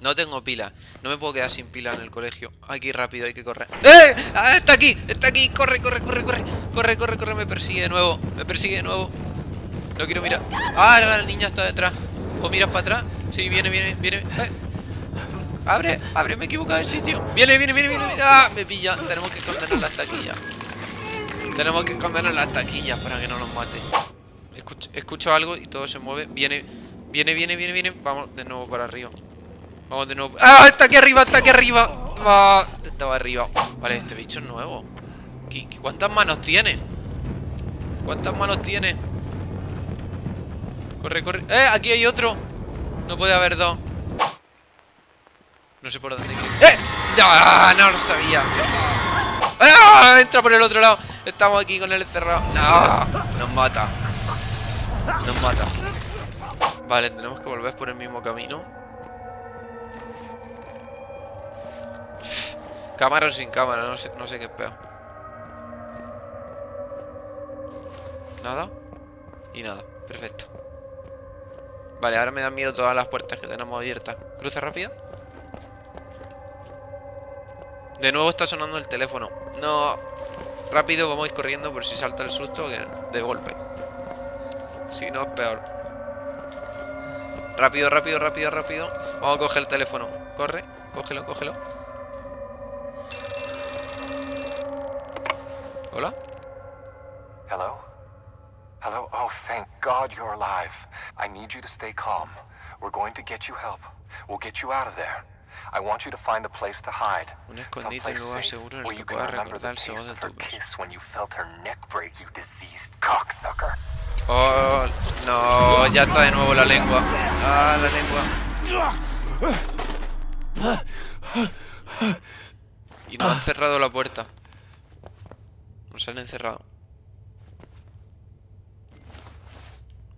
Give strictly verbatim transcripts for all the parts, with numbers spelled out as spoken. No tengo pila. No me puedo quedar sin pila en el colegio. Aquí rápido, hay que correr. ¡Eh! ¡Ah, está aquí! ¡Está aquí! ¡Corre, corre, corre, corre! ¡Corre, corre, corre! Me persigue de nuevo. Me persigue de nuevo. No quiero mirar. ¡Ah, la niña está detrás! ¿O miras para atrás? Sí, viene, viene, viene. Eh. ¡Abre! ¡Abre! Me he equivocado el sitio. ¡Viene, viene, viene, viene! ¡Ah! Me pilla. Tenemos que escondernos las taquillas. Tenemos que escondernos las taquillas para que no nos mate. Escucho, escucho algo y todo se mueve. Viene, viene, viene, viene, viene. Vamos de nuevo para arriba. Vamos de nuevo. ¡Ah! ¡Está aquí arriba! ¡Está aquí arriba! ¡Ah! Estaba arriba. Vale, este bicho es nuevo. ¿Qué, qué, ¿Cuántas manos tiene? ¿Cuántas manos tiene? Corre, corre. ¡Eh! Aquí hay otro. No puede haber dos. No sé por dónde. ¡Eh! ¡Ah! No lo sabía. ¡Ah! Entra por el otro lado. Estamos aquí con el cerrado. ¡Ah! Nos mata. Nos mata. Vale, tenemos que volver por el mismo camino. Cámara o sin cámara, no sé, no sé qué es peor. Nada. Y nada, perfecto. Vale, ahora me dan miedo todas las puertas que tenemos abiertas. Cruza rápida. De nuevo está sonando el teléfono. No. Rápido, vamos a ir corriendo por si salta el susto de golpe. Si no es peor. Rápido, rápido, rápido, rápido. Vamos a coger el teléfono. Corre, cógelo, cógelo. Hola. Hello? Hello? Oh, thank God you're alive. I need you to stay calm. We're going to get you help. We'll get you out of there. I want you to find a place to hide. Un escondite en lugar seguro en el que puedas recordar el sabor de tu beso. When you felt her neck break, you diseased cocksucker. Oh, no, ya está de nuevo la lengua. Ah, la lengua. Y nos han cerrado la puerta. Nos han encerrado.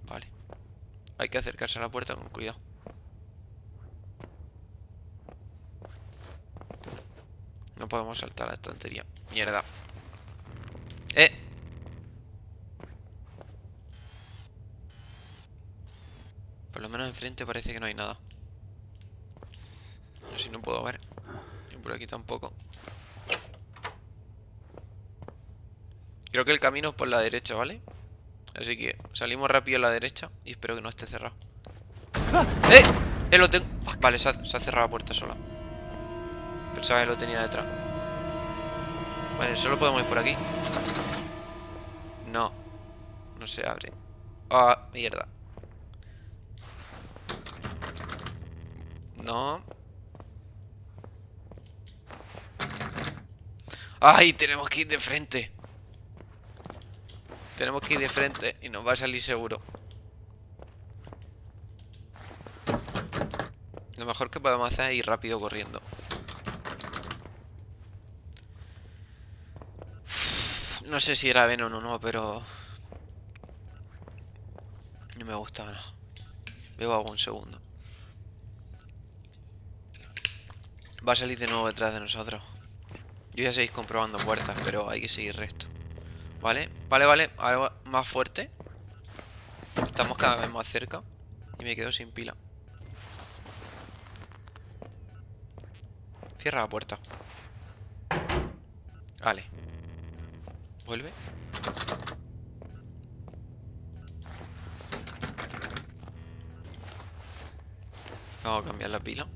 Vale. Hay que acercarse a la puerta con cuidado. No podemos saltar la estantería. Mierda. ¡Eh! Por lo menos enfrente parece que no hay nada. No sé si no puedo ver. Y por aquí tampoco. Creo que el camino es por la derecha, ¿vale? Así que salimos rápido a la derecha y espero que no esté cerrado. ¡Eh! ¡Eh, lo tengo! Vale, se ha, se ha cerrado la puerta sola. Pensaba que lo tenía detrás. Vale, solo podemos ir por aquí. No. No se abre. ¡Ah, mierda! No. ¡Ay, tenemos que ir de frente! Tenemos que ir de frente y nos va a salir seguro. Lo mejor que podemos hacer es ir rápido corriendo. No sé si era Venom o no, pero... no me gusta nada. Veo algún segundo. Va a salir de nuevo detrás de nosotros. Yo ya seguís comprobando puertas, pero hay que seguir resto. Vale, vale, vale, ahora más fuerte. Estamos cada vez más cerca. Y me quedo sin pila. Cierra la puerta. Vale. Vuelve. Vamos a cambiar la pila.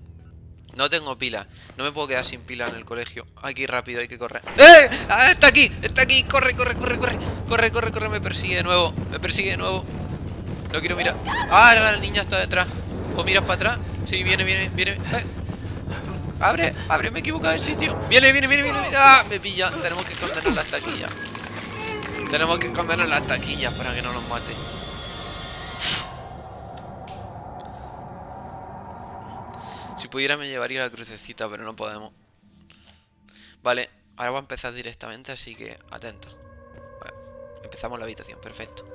No tengo pila. No me puedo quedar sin pila en el colegio. Aquí rápido, hay que correr. ¡Eh! ¡Ah, está aquí! ¡Está aquí! ¡Corre, corre, corre, corre! ¡Corre, corre, corre! Me persigue de nuevo. Me persigue de nuevo. No quiero mirar. ¡Ah, la niña está detrás! ¿O miras para atrás? Sí, viene, viene, viene. Eh. ¡Abre! ¡Abre! Me he equivocado el sitio. ¡Viene, viene, viene, viene! ¡Ah! Me pilla. Tenemos que escondernos las taquillas. Tenemos que escondernos las taquillas para que no nos mate. Si pudiera me llevaría la crucecita, pero no podemos. Vale, ahora va a empezar directamente, así que atentos. Vale, empezamos la habitación, perfecto.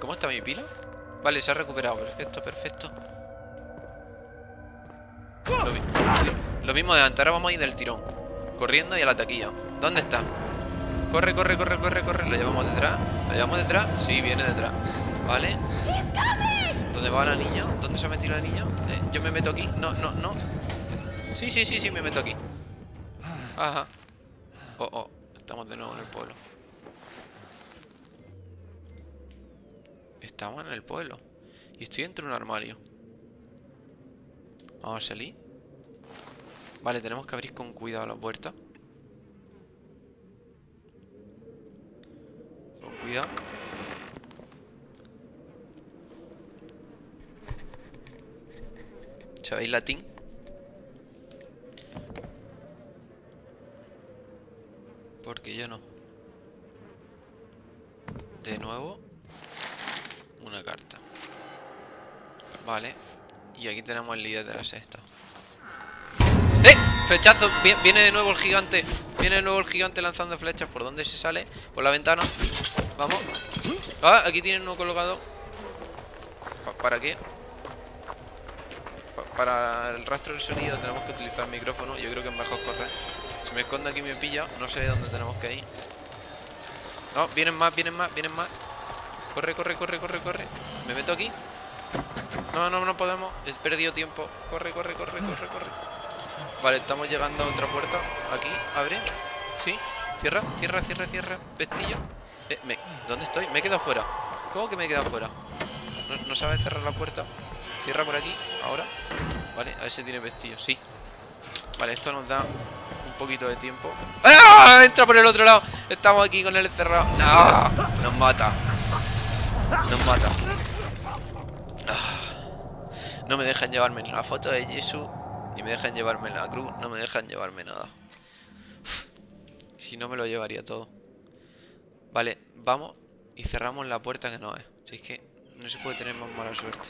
¿Cómo está mi pila? Vale, se ha recuperado, perfecto, perfecto. Lo, mi Lo mismo de antes, ahora vamos a ir del tirón. Corriendo y a la taquilla. ¿Dónde está? Corre, corre, corre, corre, corre. Lo llevamos detrás. ¿Lo llevamos detrás? Sí, viene detrás. Vale. ¿Dónde va la niña? ¿Dónde se ha metido la niña? Eh, ¿Yo me meto aquí? No, no, no. Sí, sí, sí, sí, me meto aquí. Ajá. Oh, oh. Estamos de nuevo en el pueblo. Estamos en el pueblo. Y estoy dentro de un armario. Vamos a salir. Vale, tenemos que abrir con cuidado la puerta. Con cuidado. ¿Sabéis latín? Porque yo no. De nuevo. Una carta. Vale. Y aquí tenemos el líder de la sexta. ¡Eh! ¡Flechazo! Viene de nuevo el gigante. Viene de nuevo el gigante lanzando flechas. ¿Por dónde se sale? Por la ventana. Vamos. Ah, aquí tienen uno colocado. ¿Para qué? Para el rastro del sonido tenemos que utilizar el micrófono. Yo creo que es mejor correr. Si me escondo aquí me pilla. No sé dónde tenemos que ir. No, vienen más, vienen más, vienen más. Corre, corre, corre, corre, corre. ¿Me meto aquí? No, no, no podemos. He perdido tiempo. Corre, corre, corre, corre, corre. Vale, estamos llegando a otra puerta. Aquí, abre. Sí. Cierra, cierra, cierra, cierra. Pestillo. Eh, me... ¿Dónde estoy? Me he quedado fuera. ¿Cómo que me he quedado fuera? No, no sabes cerrar la puerta. Cierra por aquí, ahora. Vale, a ver si tiene pestillo, sí. Vale, esto nos da un poquito de tiempo. ¡Ah! Entra por el otro lado. Estamos aquí con el cerrado. ¡Ah! Nos mata. Nos mata. ¡Ah! No me dejan llevarme ni la foto de Jesús. Ni me dejan llevarme la cruz. No me dejan llevarme nada. Uf. Si no me lo llevaría todo. Vale, vamos. Y cerramos la puerta que no es. Si es que no se puede tener más mala suerte.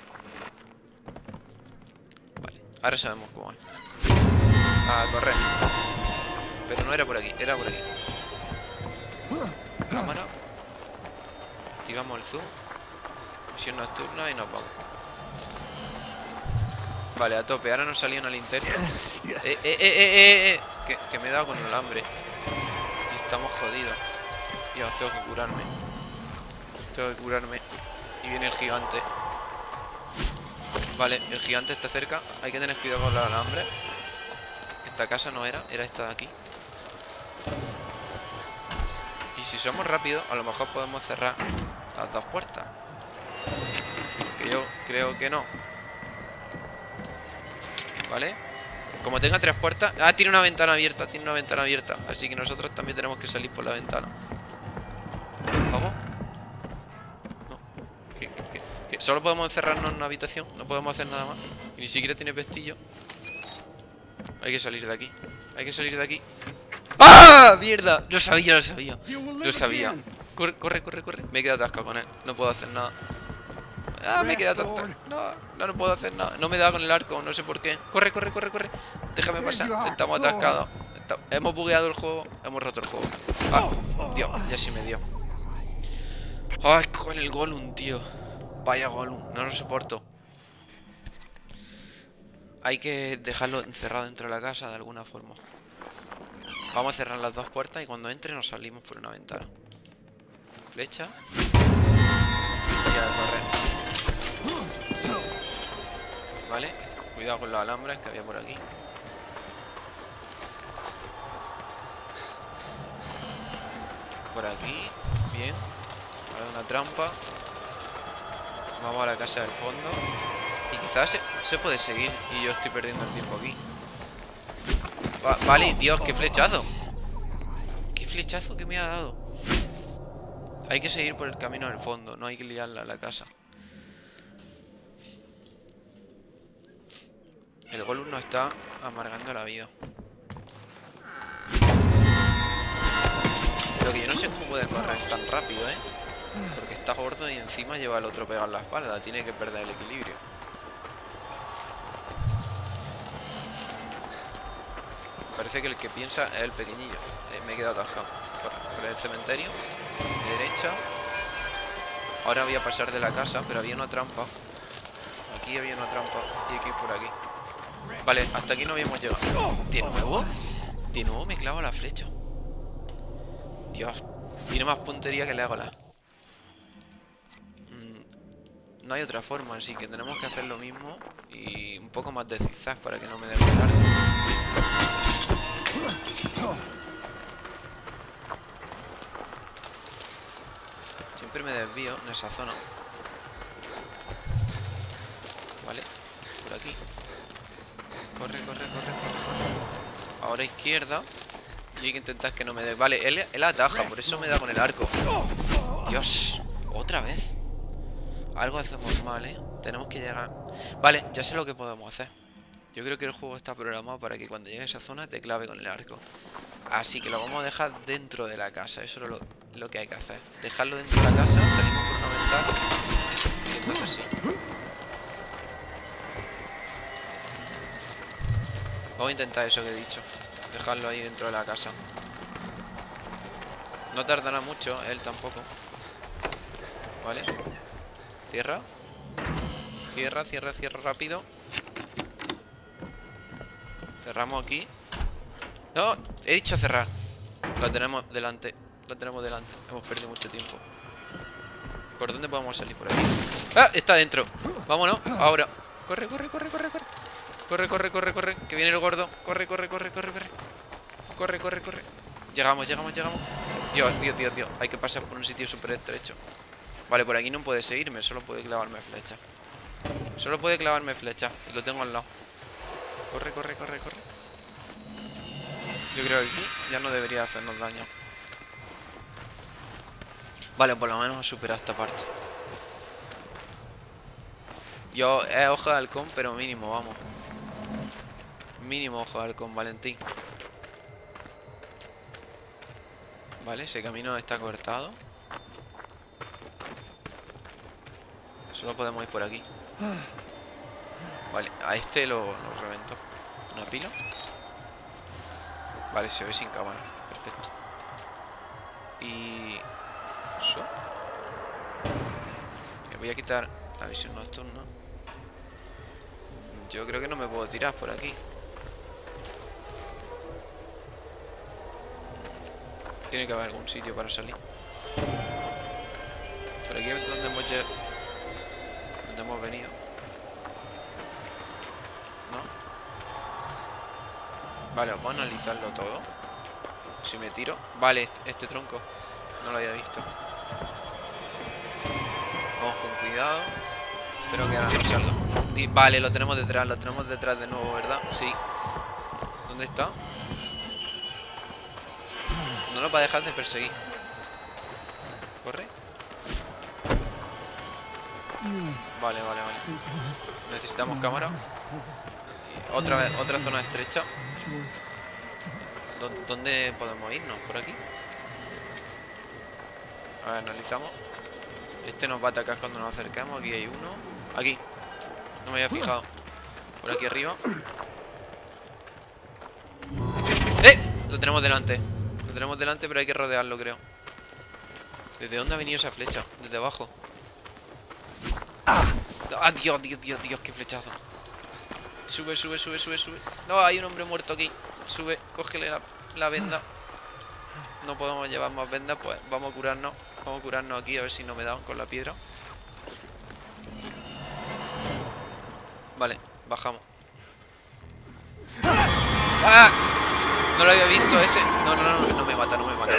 Ahora sabemos cómo es. A correr. Pero no era por aquí, era por aquí. Cámara. Activamos el zoom. Misión nocturna y nos vamos. Vale, a tope. Ahora nos salía una linterna. Eh, eh, eh, eh, eh, eh. Que, que me he dado con el alambre. Y estamos jodidos. Dios, tengo que curarme. Tengo que curarme. Y viene el gigante. Vale, el gigante está cerca. Hay que tener cuidado con los alambres. Esta casa no era, era esta de aquí. Y si somos rápidos, a lo mejor podemos cerrar las dos puertas. Que yo creo que no. Vale. Como tenga tres puertas... Ah, tiene una ventana abierta, tiene una ventana abierta. Así que nosotros también tenemos que salir por la ventana. Vamos. Solo podemos encerrarnos en una habitación. No podemos hacer nada más. Y ni siquiera tiene pestillo. Hay que salir de aquí. Hay que salir de aquí. ¡Ah! ¡Mierda! Lo sabía, lo sabía. Lo sabía. Corre, corre, corre, corre. Me he quedado atascado con él. No puedo hacer nada. Ah, me he quedado atascado. No, no, no puedo hacer nada. No me da con el arco. No sé por qué. Corre, corre, corre, corre. Déjame pasar. Estamos atascados. Estamos... Hemos bugueado el juego. Hemos roto el juego. Ah, Dios. Ya sí me dio. Ay, con el Gollum, tío. Vaya Gollum, no lo soporto. Hay que dejarlo encerrado dentro de la casa de alguna forma. Vamos a cerrar las dos puertas y cuando entre nos salimos por una ventana. Flecha. Y a correr. Vale, cuidado con los alambres que había por aquí. Por aquí, bien. Ahora una trampa. Vamos a la casa del fondo. Y quizás se, se puede seguir. Y yo estoy perdiendo el tiempo aquí. Va, vale, Dios, qué flechazo. Qué flechazo que me ha dado. Hay que seguir por el camino del fondo. No hay que liarla a la casa. El Gollum nos está amargando la vida. Lo que yo no sé cómo puede correr tan rápido, eh. Porque está gordo y encima lleva al otro pegado en la espalda. Tiene que perder el equilibrio. Parece que el que piensa es el pequeñillo. eh, Me he quedado atascado por, por el cementerio. Derecha. Ahora voy a pasar de la casa. Pero había una trampa. Aquí había una trampa. Y aquí por aquí. Vale, hasta aquí no habíamos llegado. ¿De nuevo? De nuevo me clavo la flecha. Dios. Tiene más puntería que le hago la... no hay otra forma, así que tenemos que hacer lo mismo y un poco más de zigzag para que no me dé el largo. Siempre me desvío en esa zona. Vale, por aquí. Corre, corre, corre, corre. Ahora izquierda. Y hay que intentar que no me dé. Vale, él, él ataja, por eso me da con el arco. Dios, otra vez. Algo hacemos mal, ¿eh? Tenemos que llegar... Vale, ya sé lo que podemos hacer. Yo creo que el juego está programado para que cuando llegue a esa zona te clave con el arco. Así que lo vamos a dejar dentro de la casa. Eso es lo, lo que hay que hacer. Dejarlo dentro de la casa, salimos por una ventana. Y entonces sí. Vamos a intentar eso que he dicho. Dejarlo ahí dentro de la casa. No tardará mucho, él tampoco. Vale. Cierra. Cierra, cierra, cierra rápido. Cerramos aquí. No, he dicho cerrar. Lo tenemos delante. Lo tenemos delante. Hemos perdido mucho tiempo. ¿Por dónde podemos salir? Por aquí. ¡Ah! Está dentro. Vámonos. Ahora. Corre, corre, corre, corre, corre. Corre, corre, corre, corre. Que viene el gordo. Corre, corre, corre, corre, corre. Corre, corre, corre. Llegamos, llegamos, llegamos. Dios, Dios, Dios, Dios. Hay que pasar por un sitio súper estrecho. Vale, por aquí no puede seguirme, solo puede clavarme flecha. Solo puede clavarme flecha. Y lo tengo al lado. Corre, corre, corre, corre. Yo creo que aquí ya no debería hacernos daño. Vale, por lo menos ha superado esta parte. Yo, es eh, hoja de halcón, pero mínimo, vamos. Mínimo hoja de halcón, Valentín. Vale, ese camino está cortado. Solo podemos ir por aquí. Vale, a este lo, lo reventó. ¿Una pila? Vale, se ve sin cámara. Perfecto. Y... eso. Me voy a quitar la visión nocturna. Yo creo que no me puedo tirar por aquí. Tiene que haber algún sitio para salir. Por aquí es donde hemos llegado. Hemos venido. No. Vale, vamos a analizarlo todo. Si me tiro. Vale, este, este tronco. No lo había visto. Vamos con cuidado. Espero que ahora no salga. Vale, lo tenemos detrás. Lo tenemos detrás de nuevo, ¿verdad? Sí. ¿Dónde está? No lo va a dejar de perseguir. Corre. Vale, vale, vale. Necesitamos cámara. Y otra vez, otra zona estrecha. ¿Dónde podemos irnos? ¿Por aquí? A ver, analizamos. Este nos va a atacar cuando nos acerquemos. Aquí hay uno. Aquí. No me había fijado. Por aquí arriba. ¡Eh! Lo tenemos delante. Lo tenemos delante, pero hay que rodearlo, creo. ¿Desde dónde ha venido esa flecha? Desde abajo. ¡Ah, Dios, Dios, Dios, Dios! ¡Qué flechazo! Sube, sube, sube, sube, sube. No, hay un hombre muerto aquí. Sube, cógele la, la venda. No podemos llevar más vendas, pues vamos a curarnos. Vamos a curarnos aquí, a ver si no me dan con la piedra. Vale, bajamos. ¡Ah! No lo había visto ese. No, no, no, no me mata, no me mata.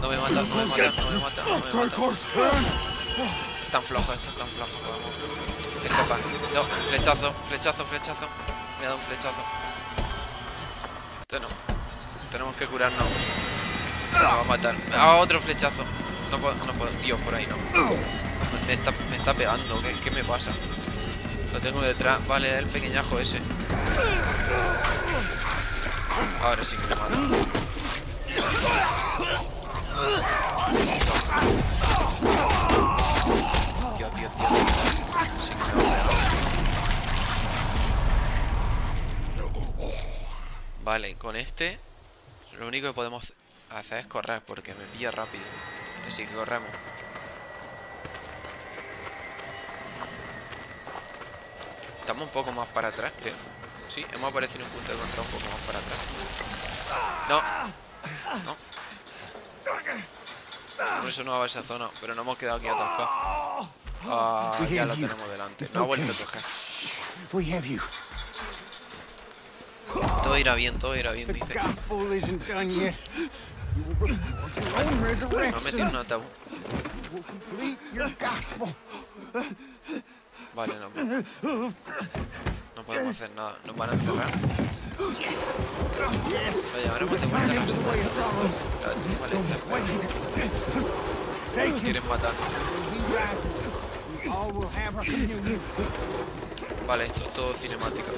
No me mata, no me mata, no me mata, no me mata. No me mata. Tan flojo, esto es tan flojo, vamos. Escapa. No, flechazo, flechazo, flechazo. Me ha dado un flechazo. Esto no. Tenemos que curarnos. Me va a matar. Ah, otro flechazo. No puedo, no puedo. Dios, por ahí no. Me está, me está pegando. ¿Qué, ¿Qué me pasa? Lo tengo detrás. Vale, el pequeñajo ese. Ahora sí que me mata. Dios, Dios, Dios. Sí, claro. Vale, con este lo único que podemos hacer es correr, porque me pilla rápido. Así que corremos. Estamos un poco más para atrás, creo. Sí, hemos aparecido en un punto de control un poco más para atrás. No. No. Por eso no va a esa zona, pero no hemos quedado aquí atascados. Ah, ya la tenemos delante. No ha vuelto a tocar. Todo irá bien, todo irá bien, dice. Me ha metido un ataúd. Vale, no. No podemos hacer nada. Nos van a encerrar. Lo llamaremos de vuelta a la segunda. Quieren matar. Vale, esto es todo cinemática.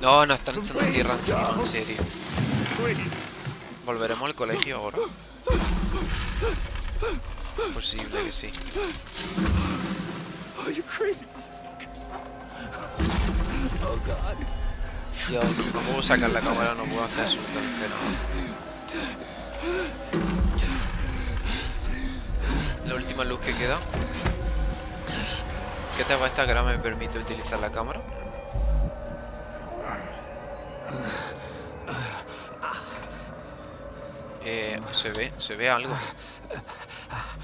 No, nos están echando tierra encima, en serio. ¿Volveremos al colegio ahora? Posible que sí. Dios, no puedo sacar la cámara, no puedo hacer absolutamente nada. La última luz que queda. ¿Qué te va esta que ahora me permite utilizar la cámara? Eh, se ve, se ve algo.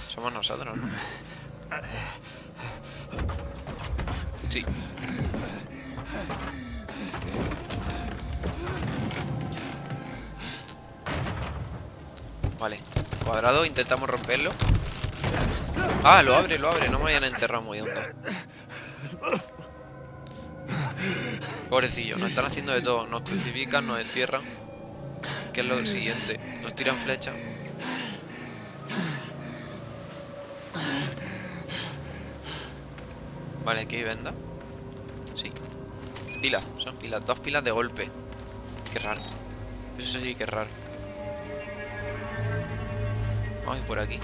Somos nosotros, ¿no? Sí. Vale, cuadrado, intentamos romperlo. Ah, lo abre, lo abre, no me vayan a enterrar muy hondo. Pobrecillo, nos están haciendo de todo. Nos crucifican, nos entierran. ¿Qué es lo siguiente? Nos tiran flechas. Vale, aquí hay venda. Sí. Pilas, son pilas, dos pilas de golpe. Qué raro. Eso sí que es raro. Vamos por aquí.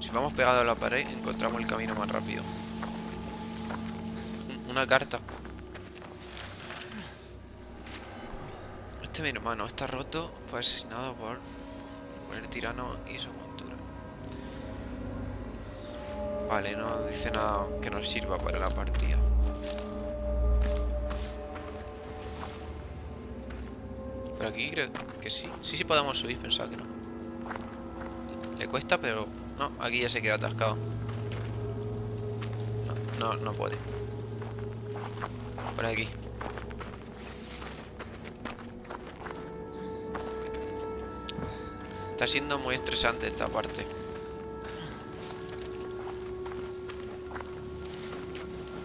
Si vamos pegados a la pared, encontramos el camino más rápido. Una carta. Este mi hermano está roto. Fue asesinado por, por el tirano y su montura. Vale, no dice nada que nos sirva para la partida. Pero aquí creo que sí. Sí, sí podemos subir, pensaba que no. Le cuesta, pero... No, aquí ya se queda atascado. No, no, no puede. Por aquí. Está siendo muy estresante esta parte.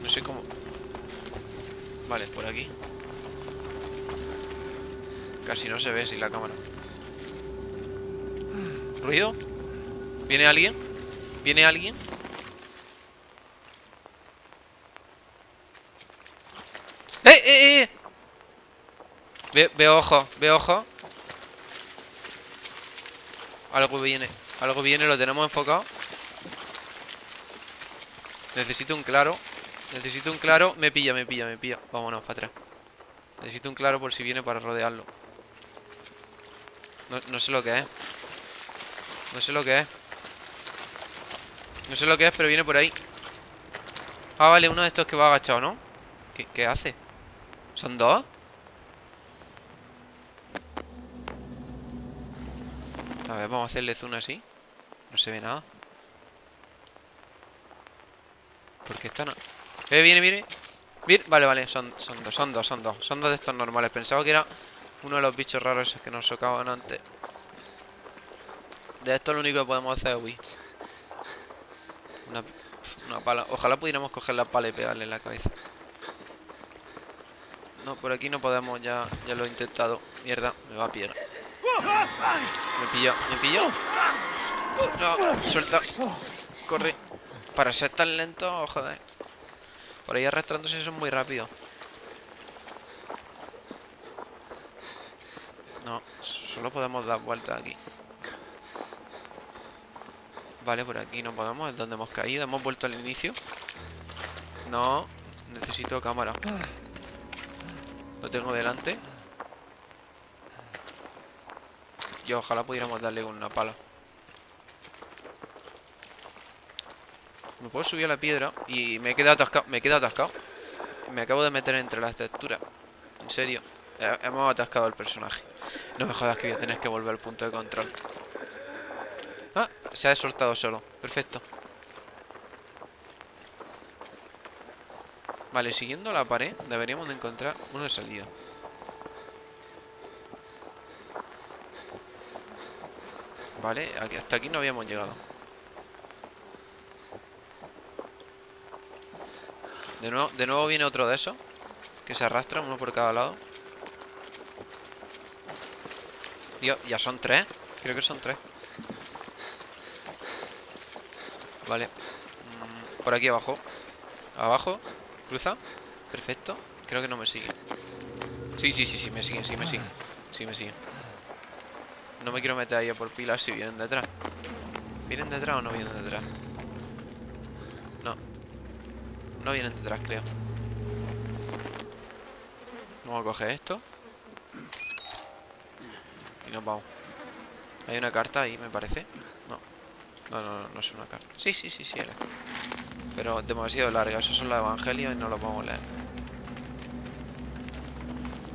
No sé cómo... Vale, por aquí. Casi no se ve sin la cámara. ¿Ruido? ¿Viene alguien? ¿Viene alguien? ¡Eh, eh, eh! Ve, veo ojo, veo ojo. Algo viene, algo viene, lo tenemos enfocado. Necesito un claro. Necesito un claro. Me pilla, me pilla, me pilla. Vámonos para atrás. Necesito un claro por si viene para rodearlo. No, no sé lo que es. No sé lo que es. No sé lo que es, pero viene por ahí. Ah, vale, uno de estos que va agachado, ¿no? ¿Qué, qué hace? ¿Son dos? A ver, vamos a hacerle zoom así. No se ve nada. ¿Por qué están...? Eh, viene, viene. Viene. Vale, vale, son, son dos, son dos, son dos. Son dos de estos normales. Pensaba que era uno de los bichos raros esos que nos socaban antes. De esto lo único que podemos hacer es huir. Una, una pala. Ojalá pudiéramos coger la pala y pegarle en la cabeza. No, por aquí no podemos. Ya, ya lo he intentado. Mierda, me va a pillar. Me pilló, me pilló. No, suelta. Corre. Para ser tan lento, joder. Por ahí arrastrándose son muy rápido. No, solo podemos dar vueltas aquí. Vale, por aquí no podemos, es donde hemos caído. Hemos vuelto al inicio. No, necesito cámara. Lo tengo delante. Yo ojalá pudiéramos darle una pala. Me puedo subir a la piedra y me he quedado atascado. Me he quedado atascado. Me acabo de meter entre las texturas. En serio. Hemos atascado al personaje. No me jodas que voy a tener que volver al punto de control. Ah, se ha soltado solo. Perfecto. Vale, siguiendo la pared deberíamos de encontrar una salida. Vale, aquí, hasta aquí no habíamos llegado. De nuevo, de nuevo viene otro de esos que se arrastra, uno por cada lado. Dios, ya son tres. Creo que son tres. Vale. Por aquí abajo. Abajo. Cruza. Perfecto. Creo que no me sigue. Sí, sí, sí, sí, me siguen, sí, me siguen. Sí, me siguen. No me quiero meter ahí a por pilas si vienen detrás. ¿Vienen detrás o no vienen detrás? No. No vienen detrás, creo. Vamos a coger esto. Y nos vamos. Hay una carta ahí, me parece. No. No, no, no, no es una carta. Sí, sí, sí, sí era. Pero demasiado larga. Esos son los evangelios y no los vamos a leer.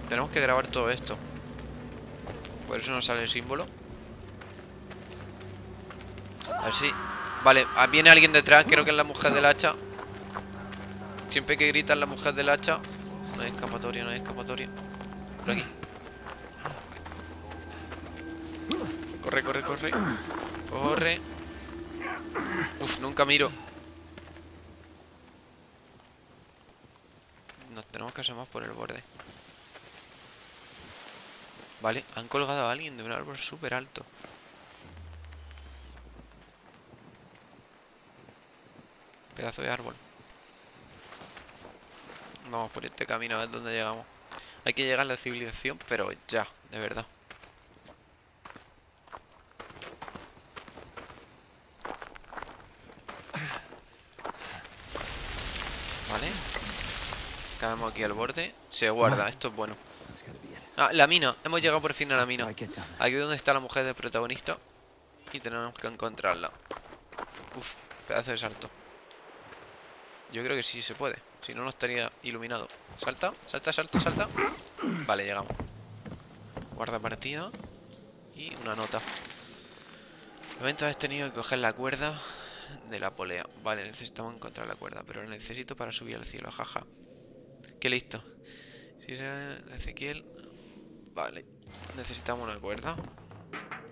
Tenemos que grabar todo esto. Por eso no sale el símbolo. A ver si... Vale, viene alguien detrás. Creo que es la mujer del hacha. Siempre que gritan la mujer del hacha. No hay escapatoria, no hay escapatoria. Por aquí. Corre, corre, corre. Corre. Uf, nunca miro. Nos tenemos que asomar por el borde. Vale, han colgado a alguien de un árbol súper alto. Pedazo de árbol. Vamos por este camino, a ver dónde llegamos. Hay que llegar a la civilización, pero ya, de verdad. Vale. Acabamos aquí al borde. Se guarda, esto es bueno. Ah, la mina, hemos llegado por fin a la mina. Aquí es donde está la mujer del protagonista. Y tenemos que encontrarla. Uf, pedazo de salto. Yo creo que sí se puede. Si no, no estaría iluminado. Salta, salta, salta, salta. Vale, llegamos. Guarda partida. Y una nota. De momento has tenido que coger la cuerda de la polea. Vale, necesitamos encontrar la cuerda. Pero la necesito para subir al cielo, jaja. Qué listo. Si era Ezequiel. Vale. Necesitamos una cuerda.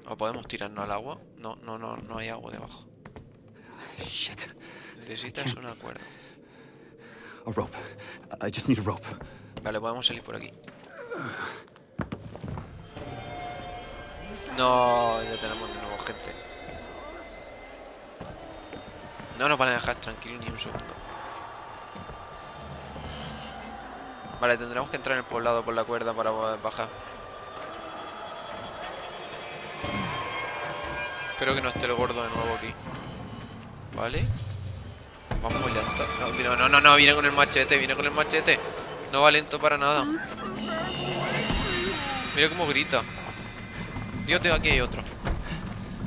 O podemos tirarnos al agua. No, no, no, no hay agua debajo. Necesitas una cuerda. Vale, podemos salir por aquí. No, ya tenemos de nuevo gente. No nos van a dejar tranquilos ni un segundo. Vale, tendremos que entrar en el poblado por la cuerda para poder bajar. Espero que no esté el gordo de nuevo aquí. Vale. Vamos muy lento. No, no, no, no, viene con el machete, viene con el machete. No va lento para nada. Mira cómo grita. Dios, tengo aquí hay otro.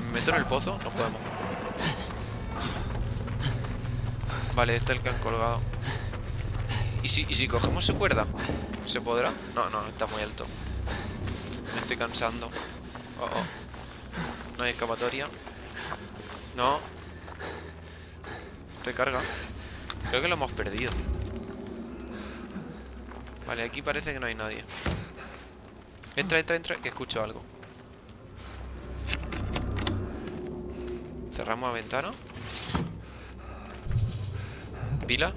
Me meto en el pozo, no podemos. Vale, este es el que han colgado. ¿Y si, ¿Y si cogemos su cuerda? ¿Se podrá? No, no, está muy alto. Me estoy cansando. Oh, oh. No hay escapatoria. No. Recarga. Creo que lo hemos perdido. Vale, aquí parece que no hay nadie. Entra, entra, entra, que escucho algo. Cerramos la ventana. Pila.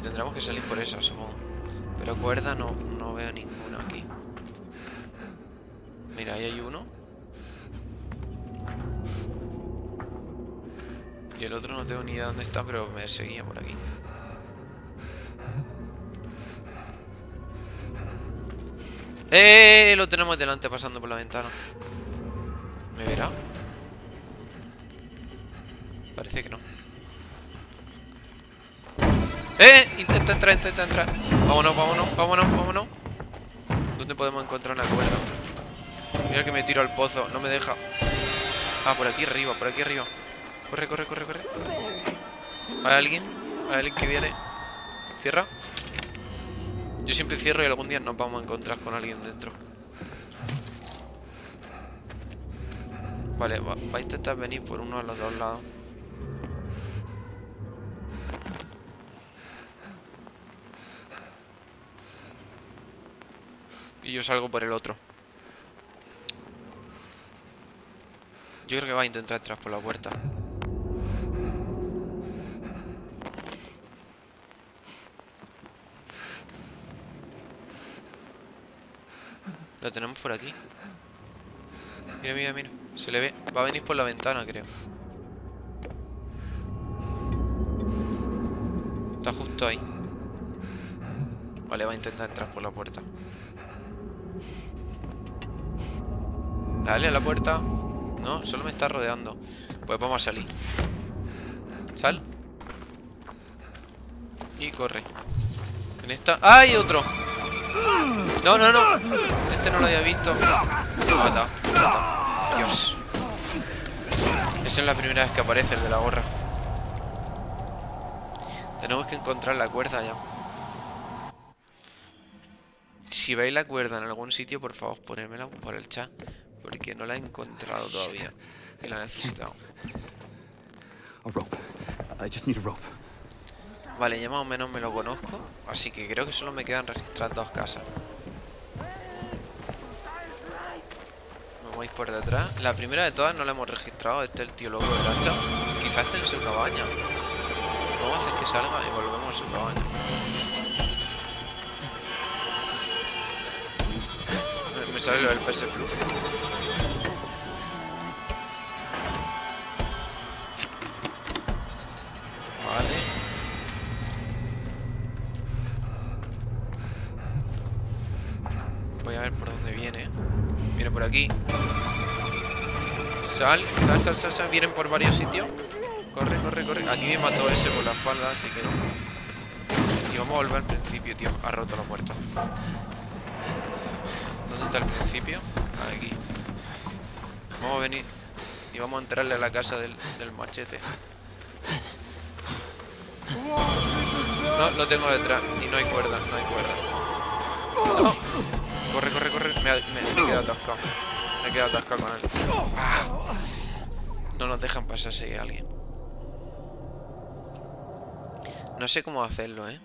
Tendremos que salir por esa, supongo. Pero cuerda no, no veo ninguna aquí. Mira, ahí hay uno. Y el otro no tengo ni idea dónde está, pero me seguía por aquí. ¡Eh! Lo tenemos delante pasando por la ventana. ¿Me verá? Parece que no. ¡Eh! Intenta entrar, intenta entrar. Vámonos, vámonos, vámonos, vámonos. ¿Dónde podemos encontrar una cuerda? Mira que me tiro al pozo, no me deja. Ah, por aquí arriba, por aquí arriba. Corre, corre, corre, corre. ¿Hay alguien? ¿Hay alguien que viene? ¿Cierra? Yo siempre cierro y algún día nos vamos a encontrar con alguien dentro. Vale, va, va a intentar venir por uno de los dos lados. Y yo salgo por el otro. Yo creo que va a intentar entrar por la puerta. Lo tenemos por aquí. Mira, mira, mira. Se le ve. Va a venir por la ventana, creo. Está justo ahí. Vale, va a intentar entrar por la puerta. Dale a la puerta. No, solo me está rodeando. Pues vamos a salir. Sal. Y corre. En esta... ¡Ay, otro! No, no, no. Este no lo había visto. Mata, mata. Dios. Esa es la primera vez que aparece el de la gorra. Tenemos que encontrar la cuerda ya. Si veis la cuerda en algún sitio, por favor, ponérmela por el chat. Porque no la he encontrado todavía. Y la he necesitado. Vale, ya más o menos me lo conozco. Así que creo que solo me quedan registradas dos casas. Me voy por detrás. La primera de todas no la hemos registrado. Este es el tío loco del hacha. Quizás esté en su cabaña. Vamos a hacer que salga y volvemos a su cabaña. Me sale lo del P S Plus. Vale. Voy a ver por dónde viene. Viene por aquí. Sal, sal, sal, sal, sal. Vienen por varios sitios. Corre, corre, corre. Aquí me mató ese por la espalda, así que no. Y vamos a volver al principio, tío. Ha roto la puerta. Al principio, aquí vamos a venir y vamos a entrarle a la casa del, del machete. No, lo tengo detrás y no hay cuerda, no hay cuerda. No. Corre, corre, corre. Me, me, me he quedado atascado. Me he quedado atascado con él. Ah. No nos dejan pasar si hay alguien. No sé cómo hacerlo, ¿eh?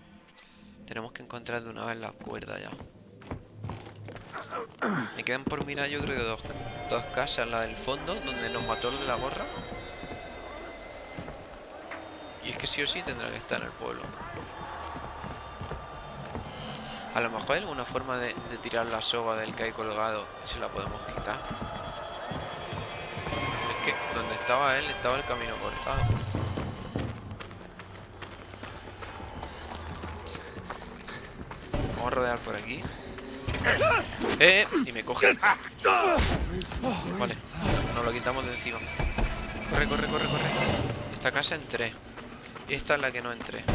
Tenemos que encontrar de una vez la cuerda ya. Me quedan por mirar, yo creo que dos, dos casas, la del fondo, donde nos mató el de la gorra. Y es que sí o sí tendrá que estar en el pueblo. A lo mejor hay alguna forma de, de tirar la soga del que hay colgado y se la podemos quitar. Pero es que donde estaba él estaba el camino cortado. Vamos a rodear por aquí. Eh, y me coge. Vale, nos lo quitamos de encima. Corre, corre, corre, corre. Esta casa entré. Y esta es la que no entré.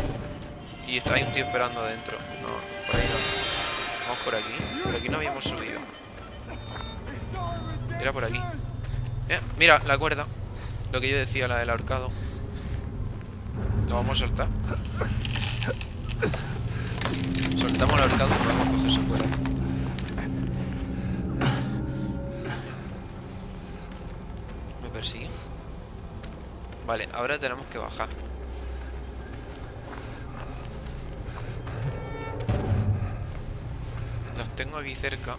Y está, hay un tío esperando adentro. No, por ahí no. Vamos por aquí. Por aquí no habíamos subido. Era por aquí. Eh, mira, la cuerda. Lo que yo decía, la del ahorcado. Lo vamos a soltar. Soltamos el ahorcado y vamos a coger su cuerda. Sí. Vale, ahora tenemos que bajar. Los tengo aquí cerca.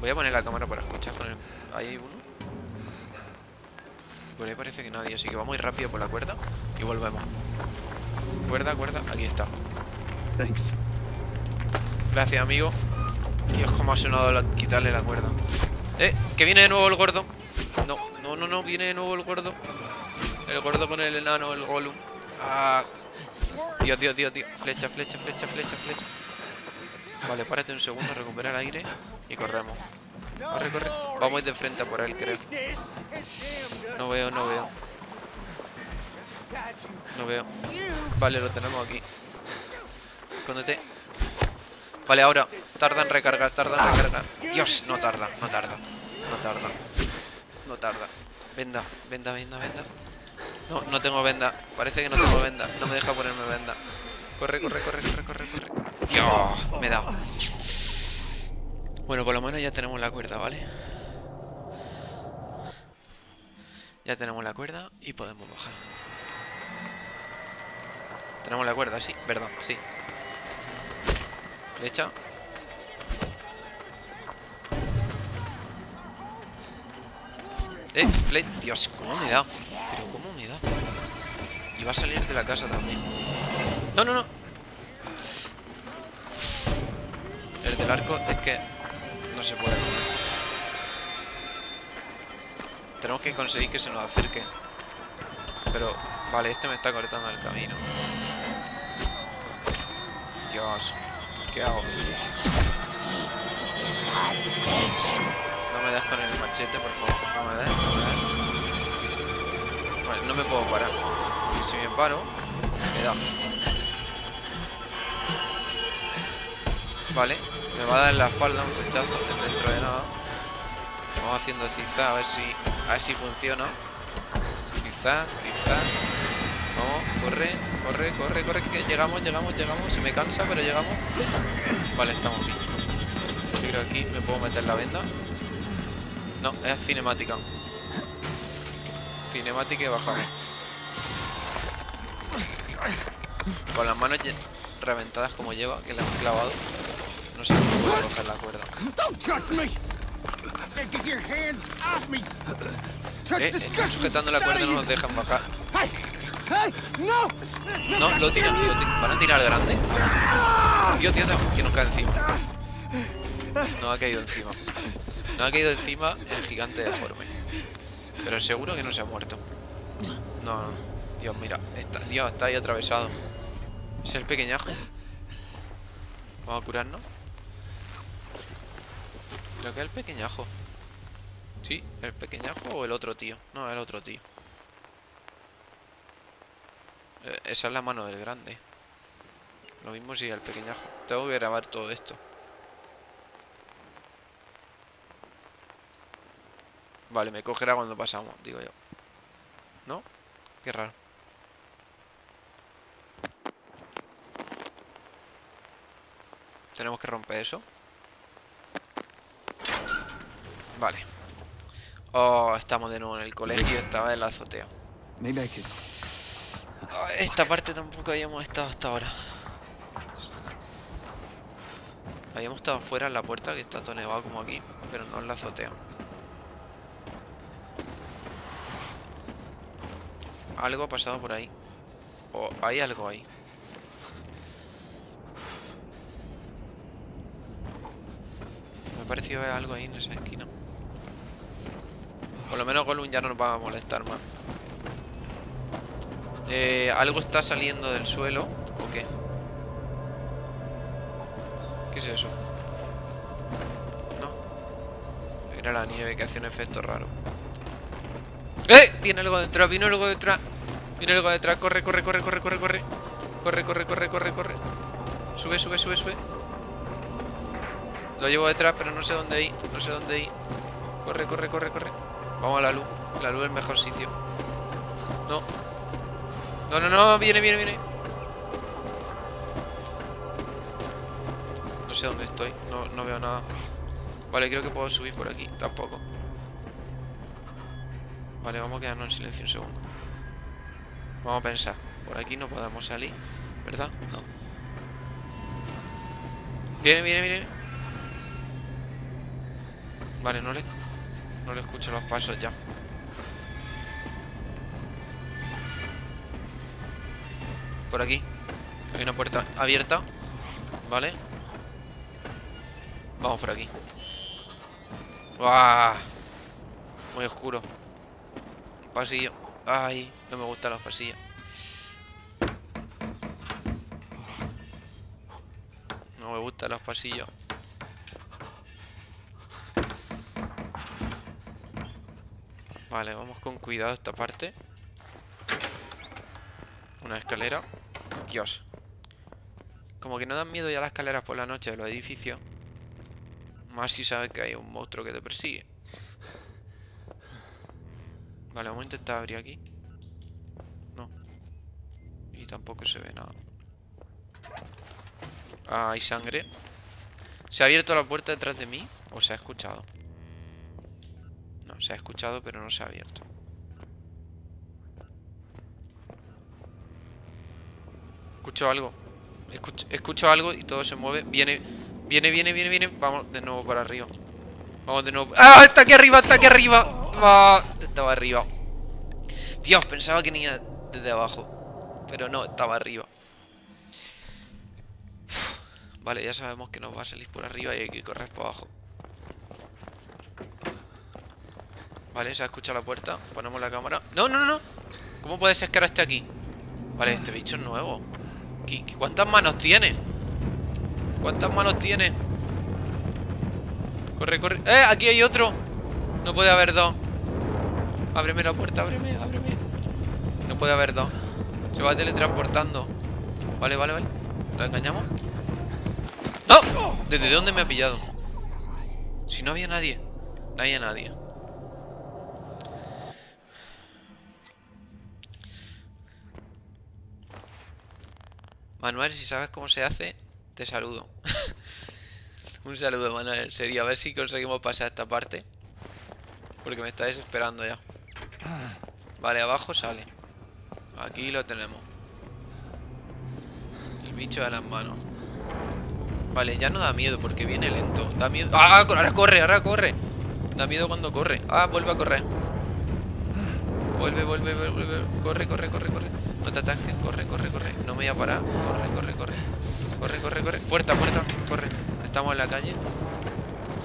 Voy a poner la cámara para escuchar. Ahí hay uno. Por ahí parece que nadie, así que vamos a ir rápido por la cuerda y volvemos. Cuerda, cuerda, aquí está. Thanks. Gracias, amigo. Dios, cómo ha sonado la... quitarle la cuerda. Eh, que viene de nuevo el gordo. No, no, no, no, viene de nuevo el gordo. El gordo con el enano, el Gollum. Ah. Dios, Dios, Dios, Dios. Flecha, flecha, flecha, flecha, flecha. Vale, párate un segundo, recupera el aire y corremos. Corre, corre. Vamos a ir de frente a por él, creo. No veo, no veo. No veo. Vale, lo tenemos aquí. Escóndete. Vale, ahora, tarda en recargar, tarda en recargar. Dios, no tarda, no tarda, no tarda, no tarda. Venda, venda, venda, venda. No, no tengo venda. Parece que no tengo venda. No me deja ponerme venda. Corre, corre, corre, corre, corre, corre. Dios, me he dado. Bueno, por lo menos ya tenemos la cuerda, ¿vale? Ya tenemos la cuerda y podemos bajar. Tenemos la cuerda, sí, perdón, sí. Flecha. Eh, flecha. Dios, ¿cómo me da? Pero ¿cómo me da? Y va a salir de la casa también. No, no, no. El del arco es que no se puede comer. Tenemos que conseguir que se nos acerque. Pero, vale, este me está cortando el camino. Dios, ¿qué hago? No me das con el machete, por favor. No me des, no me des. Vale, no me puedo parar. Si me paro, me da. Vale, me va a dar en la espalda un rechazo dentro de nada. Vamos haciendo zigzag, a ver si, a ver si funciona. Zigzag, zigzag. Vamos, corre, corre, corre, corre. Que llegamos, llegamos, llegamos. Se me cansa, pero llegamos. Vale, estamos bien. Yo creo que aquí me puedo meter la venda. No, es cinemática. Cinemática y bajamos. Con las manos reventadas como lleva, que le han clavado. No sé cómo voy a coger la cuerda. Eh, están sujetando la cuerda y no nos dejan bajar. No, lo tiran, lo tiran. Van a tirar al grande. Dios, Dios, Dios, que nos cae encima. Nos ha caído encima. Nos ha caído encima el gigante deforme. Pero seguro que no se ha muerto. No, no. Dios, mira. Está, Dios, está ahí atravesado. Es el pequeñajo. Vamos a curarnos. Creo que es el pequeñajo. Sí, el pequeñajo o el otro tío. No, el otro tío. Eh, esa es la mano del grande. Lo mismo si el pequeñajo. Tengo que grabar todo esto. Vale, me cogerá cuando pasamos, digo yo. ¿No? Qué raro. Tenemos que romper eso. Vale. Oh, estamos de nuevo en el colegio. Esta vez en la azotea. Oh, esta parte tampoco habíamos estado hasta ahora. Habíamos estado fuera en la puerta, que está todo nevado como aquí, pero no en la azotea. Algo ha pasado por ahí. O oh, hay algo ahí. Me pareció ver algo ahí en esa esquina. Por lo menos Gollum ya no nos va a molestar más. Eh, ¿Algo está saliendo del suelo? ¿O qué? ¿Qué es eso? No. Era la nieve que hacía un efecto raro. ¡Eh! Viene algo detrás, viene algo detrás. Viene algo detrás. Corre, corre, corre, corre, corre, corre. Corre, corre, corre, corre, corre. Sube, sube, sube, sube. Lo llevo detrás, pero no sé dónde ir. No sé dónde ir. Corre, corre, corre, corre. Vamos a la luz. La luz es el mejor sitio. No. No, no, no. Viene, viene, viene. No sé dónde estoy. No, no veo nada. Vale, creo que puedo subir por aquí. Tampoco. Vale, vamos a quedarnos en silencio un segundo. Vamos a pensar. Por aquí no podemos salir, ¿verdad? No. Viene, viene, viene. Vale, no le, no le escucho los pasos ya. Por aquí. Hay una puerta abierta. Vale. Vamos por aquí. ¡Uah! Muy oscuro. Un pasillo. Ay, no me gustan los pasillos. No me gustan los pasillos. Vale, vamos con cuidado esta parte. Una escalera. Dios. Como que no dan miedo ya las escaleras por la noche de los edificios. Más si sabes que hay un monstruo que te persigue. Vale, vamos a intentar abrir aquí. No. Y tampoco se ve nada. Ah, hay sangre. ¿Se ha abierto la puerta detrás de mí? ¿O se ha escuchado? No, se ha escuchado pero no se ha abierto. Escucho algo. Escucho, escucho algo y todo se mueve. Viene, viene, viene, viene, viene. Vamos de nuevo para arriba. Vamos de nuevo. ¡Ah! ¡Está aquí arriba! ¡Está aquí arriba! ¡Ah! Estaba arriba. Dios, pensaba que venía desde abajo. Pero no, estaba arriba. Vale, ya sabemos que nos va a salir por arriba y hay que correr por abajo. Vale, se ha escuchado la puerta. Ponemos la cámara. ¡No, no, no! ¿Cómo puede ser que ahora esté aquí? Vale, este bicho es nuevo. ¿Qué, qué, ¿Cuántas manos tiene? ¿Cuántas manos tiene? Corre, corre. ¡Eh! Aquí hay otro. No puede haber dos. Ábreme la puerta, ábreme, ábreme. No puede haber dos. Se va teletransportando. Vale, vale, vale. ¿Lo engañamos? ¡No! ¿Desde dónde me ha pillado? Si no había nadie. No había nadie. Manuel, si sabes cómo se hace, te saludo. Un saludo, Manuel. Sería a ver si conseguimos pasar esta parte. Porque me está desesperando ya. Vale, abajo sale. Aquí lo tenemos. El bicho de las manos. Vale, ya no da miedo porque viene lento. Da miedo. ¡Ah! Ahora corre, ahora corre. Da miedo cuando corre. Ah, vuelve a correr. Vuelve, vuelve, vuelve. Corre, corre, corre, corre. No te atasques. Corre, corre, corre. No me voy a parar. Corre, corre, corre. Corre, corre, corre. Puerta, puerta. Corre. Estamos en la calle.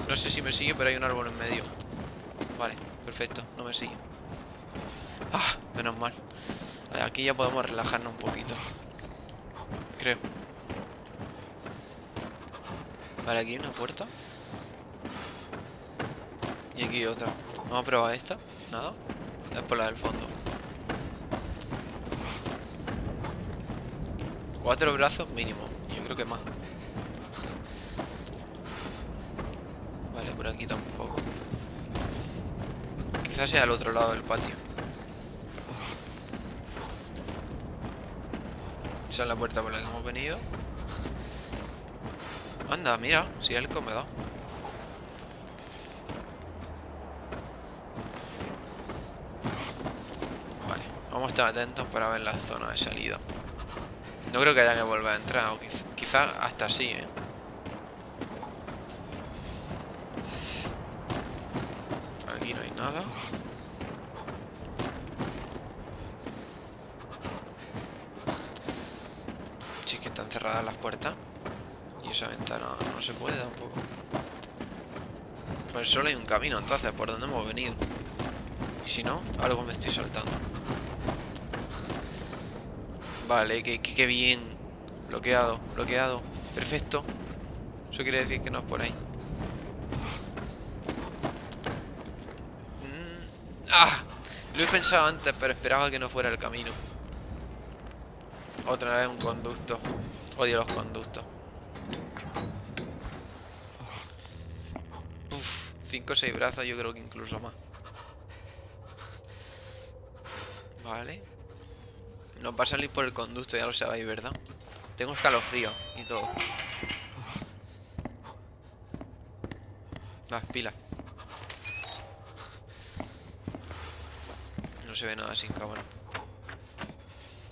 No sé si me sigue, pero hay un árbol en medio. Vale, perfecto. No me sigue. Ah, menos mal. Vale, aquí ya podemos relajarnos un poquito. Creo. Vale, aquí hay una puerta. Y aquí otra. Vamos a probar esta. Nada. Es por la del fondo. Cuatro brazos mínimo. Yo creo que más. Vale, por aquí tampoco. Quizás sea al otro lado del patio. Esa es la puerta por la que hemos venido. Anda, mira, si el comedor. Vale, vamos a estar atentos para ver la zona de salida. No creo que haya que volver a entrar, o quizá, quizá hasta así, ¿eh? Aquí no hay nada. Sí, que están cerradas las puertas. Esa ventana no se puede tampoco. Pues solo hay un camino, entonces, por donde hemos venido. Y si no, algo me estoy saltando. Vale, que, que, que bien. Bloqueado, bloqueado. Perfecto. Eso quiere decir que no es por ahí. Mm, ah, lo he pensado antes, pero esperaba que no fuera el camino. Otra vez un conducto. Odio los conductos. cinco o seis brazos, yo creo que incluso más. Vale. Nos va a salir por el conducto, ya lo sabéis, ¿verdad? Tengo escalofrío y todo. Las pilas. No se ve nada sin cámara.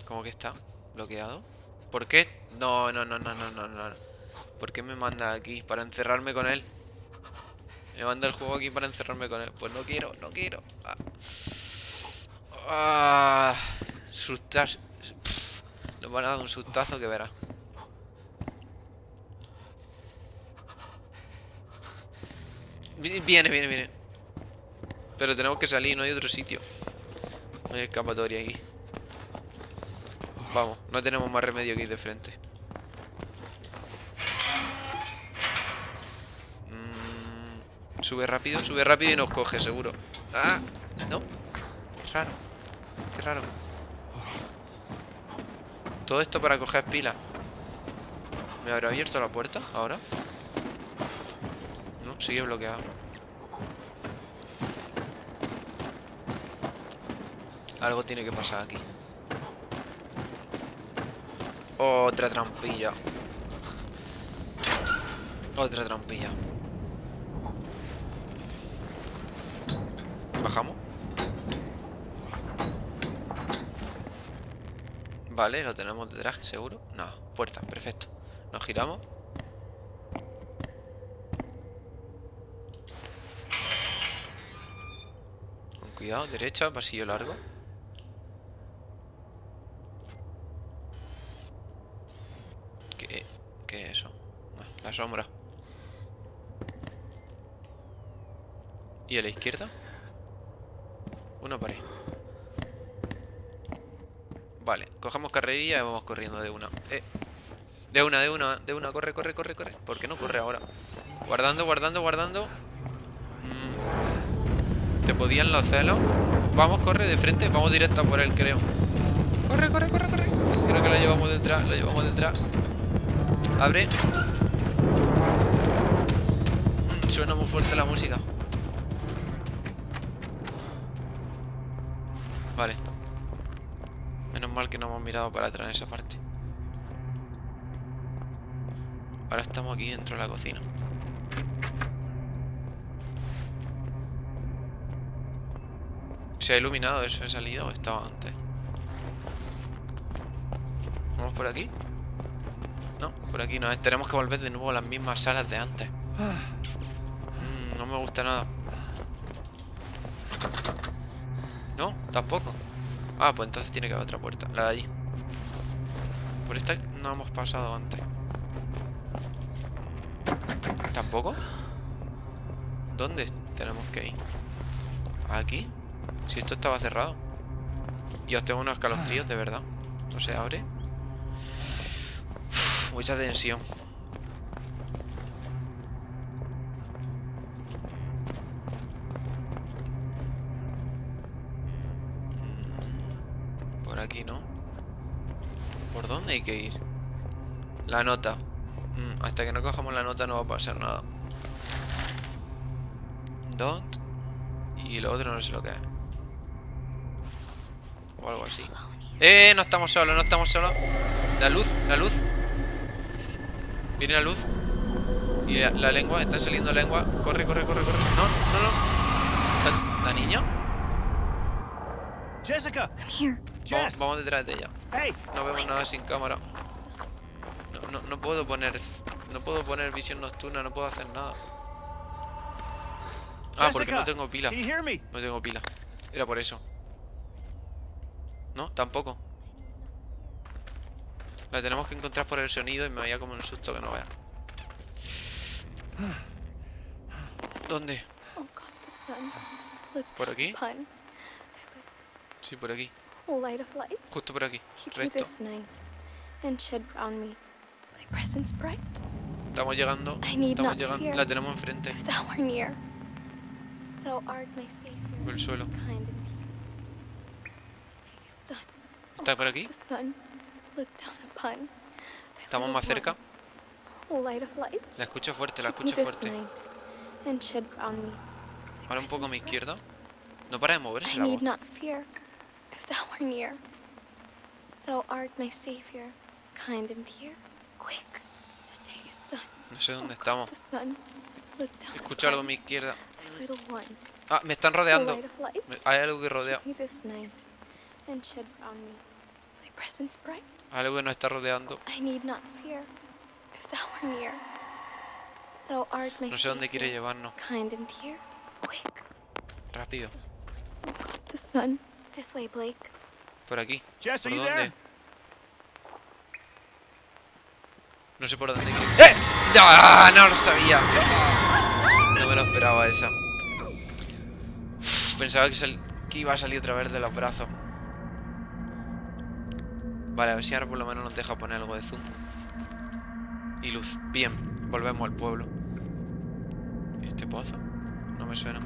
¿Cómo que está? ¿Bloqueado? ¿Por qué? No, no, no, no, no, no, no. ¿Por qué me manda aquí? ¿Para encerrarme con él? Me manda el juego aquí para encerrarme con él. Pues no quiero, no quiero. Ah. Ah. Sustas. Pff. Nos van a dar un sustazo que verá. Viene, viene, viene. Pero tenemos que salir, no hay otro sitio. No hay escapatoria aquí. Vamos, no tenemos más remedio que ir de frente. Sube rápido, sube rápido y nos coge, seguro. Ah, no. Qué raro. Qué raro. Todo esto para coger pilas. ¿Me habrá abierto la puerta ahora? No. sigue bloqueado. Algo tiene que pasar aquí. Otra trampilla. Otra trampilla. Bajamos. Vale, lo tenemos detrás, seguro. No, puerta, perfecto. Nos giramos. Con cuidado, derecha, pasillo largo. ¿Qué, qué es eso? Ah, la sombra. ¿Y a la izquierda? Una pared. Vale, cogemos carrerilla y vamos corriendo de una. Eh. De una, de una, de una. Corre, corre, corre, corre. ¿Por qué no corre ahora? Guardando, guardando, guardando. Mm. Te podían los celos. Vamos, corre de frente. Vamos directa por él, creo. Corre, corre, corre, corre. Creo que la llevamos detrás, la llevamos detrás. Abre. Mm, suena muy fuerte la música. Vale. Menos mal que no hemos mirado para atrás en esa parte. Ahora estamos aquí dentro de la cocina. ¿Se ha iluminado eso? ¿He salido o estaba antes? ¿Vamos por aquí? No, por aquí no. Tenemos que volver de nuevo a las mismas salas de antes. Mm, no me gusta nada. No, tampoco. Ah, pues entonces tiene que haber otra puerta. La de allí. Por esta no hemos pasado antes. ¿Tampoco? ¿Dónde tenemos que ir? ¿Aquí? Si esto estaba cerrado. Yo tengo unos escalofríos, de verdad. No se abre. Uf, mucha tensión. Aquí, ¿no? ¿Por dónde hay que ir? La nota. Mm, hasta que no cojamos la nota no va a pasar nada. Don't. Y lo otro no sé lo que es. O algo así. ¡Eh! No estamos solos, no estamos solos. La luz, la luz. Viene la luz. Y la, la lengua, está saliendo lengua. Corre, corre, corre, corre. No, no, no. ¿La, la niña? Jessica. Vamos, vamos detrás de ella. No vemos nada sin cámara. No, no, no puedo poner. No puedo poner visión nocturna, no puedo hacer nada. Ah, porque no tengo pila. No tengo pila. Era por eso. No, tampoco. La tenemos que encontrar por el sonido y me vaya como un susto que no vea. ¿Dónde? ¿Por aquí? Sí, por aquí. Justo por aquí. Recto. Estamos llegando. Estamos llegando. La tenemos enfrente. El suelo. ¿Está por aquí? Estamos más cerca. La escucho fuerte, la escucho fuerte. Ahora un poco a mi izquierda. No para de moverse la voz. If thou were near, thou art my savior, kind and dear. Quick, the day is done. No sé dónde estamos. Escucho algo a mi izquierda. Ah, me están rodeando. Hay algo que rodea. Hay algo que nos está rodeando. No sé dónde quiere llevarnos. Rápido. Por aquí. ¿Por dónde? No sé por dónde. ¡Eh! ¡Ah! No lo sabía. No me lo esperaba esa. Pensaba que, sal... que iba a salir otra vez de los brazos. Vale, a ver si ahora por lo menos nos deja poner algo de zoom. Y luz. Bien, volvemos al pueblo. ¿Este pozo? No me suena.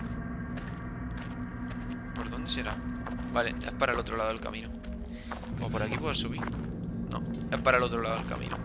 ¿Por dónde será? Vale, es para el otro lado del camino. ¿O por aquí puedo subir? No, es para el otro lado del camino.